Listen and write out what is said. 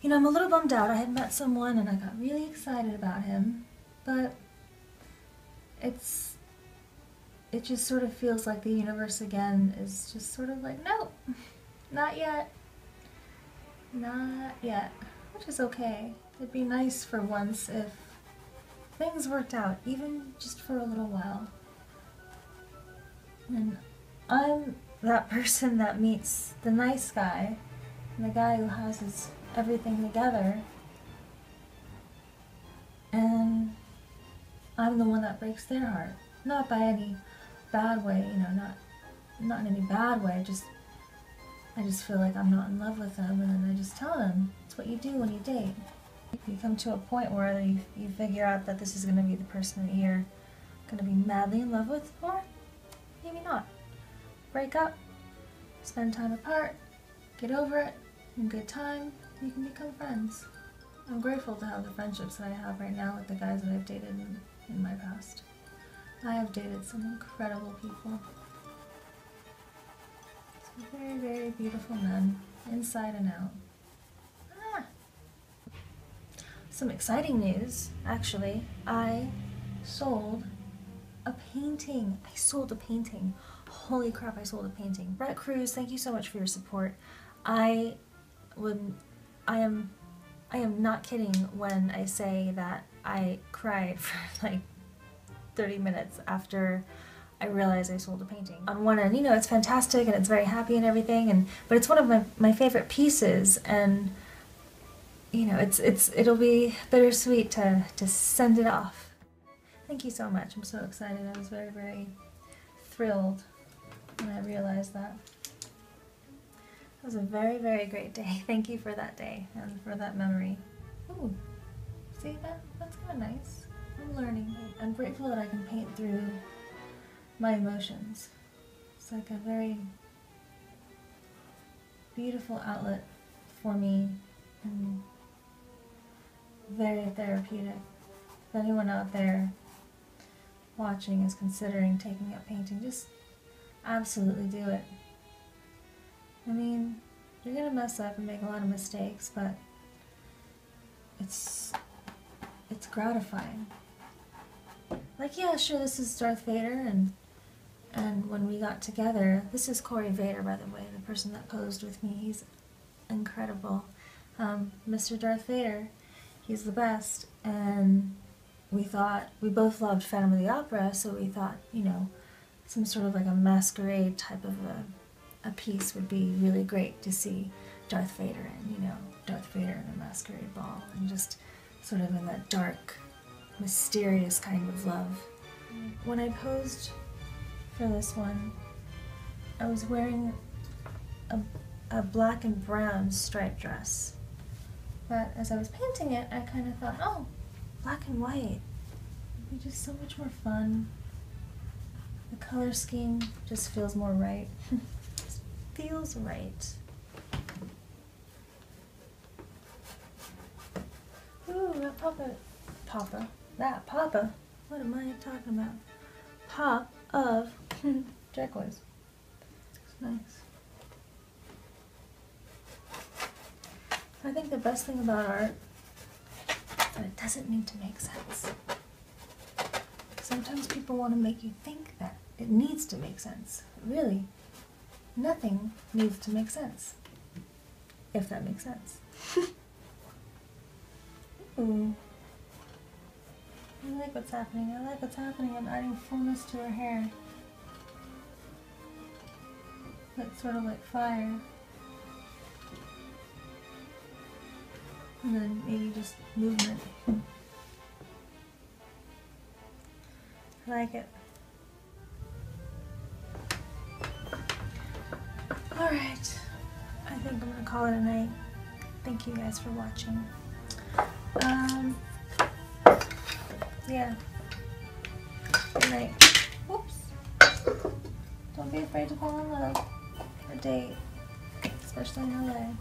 you know, I'm a little bummed out. I had met someone and I got really excited about him, but it just sort of feels like the universe again is just sort of like, no, not yet, which is okay. It'd be nice for once if things worked out, even just for a little while. And I'm that person that meets the nice guy, and the guy who houses everything together, and I'm the one that breaks their heart. Not by any bad way, you know, not in any bad way, just I just feel like I'm not in love with them, and then I just tell them. It's what you do when you date. You come to a point where you figure out that this is going to be the person that you're going to be madly in love with, or maybe not. Break up, spend time apart, get over it, in good time, you can become friends. I'm grateful to have the friendships that I have right now with the guys that I've dated in my past. I have dated some incredible people. Some very, very beautiful men, inside and out. Ah. Some exciting news, actually. I sold a painting. I sold a painting. Holy crap, I sold a painting. Brett Cruz, thank you so much for your support. I am not kidding when I say that I cried for like 30 minutes after I realized I sold a painting. On one end, you know, it's fantastic and it's very happy and everything, but it's one of my favorite pieces, and you know, it'll be bittersweet to send it off. Thank you so much. I'm so excited. I was very, very thrilled when I realized that. It was a very, very great day. Thank you for that day and for that memory. Ooh, see that's kind of nice. I'm learning. I'm grateful that I can paint through my emotions. It's like a very beautiful outlet for me and very therapeutic. If anyone out there watching is considering taking up painting, just absolutely do it. I mean, you're gonna mess up and make a lot of mistakes, but it's gratifying. Like, yeah, sure, this is Darth Vader, and when we got together, this is Cory Vader, by the way, the person that posed with me. He's incredible. Mr. Darth Vader, he's the best, and we thought, we both loved Phantom of the Opera, so we thought, you know, some sort of like a masquerade type of a piece would be really great to see Darth Vader in, you know, Darth Vader in a masquerade ball, and just sort of in that dark, mysterious kind of love. When I posed for this one, I was wearing a black and brown striped dress, but as I was painting it, I kind of thought, oh, black and white would be just so much more fun. The color scheme just feels more right. Feels right. Ooh, that Papa. What am I talking about? Pop of turquoise. It's nice. I think the best thing about art is that it doesn't need to make sense. Sometimes people want to make you think that it needs to make sense. Really. Nothing needs to make sense, if that makes sense. Ooh. I like what's happening. I like what's happening. I'm adding fullness to her hair. That's sort of like fire. And then maybe just movement. I like it. Alright, I think I'm gonna call it a night. Thank you guys for watching. Yeah. Good night. Whoops. Don't be afraid to fall in love or date, especially in LA.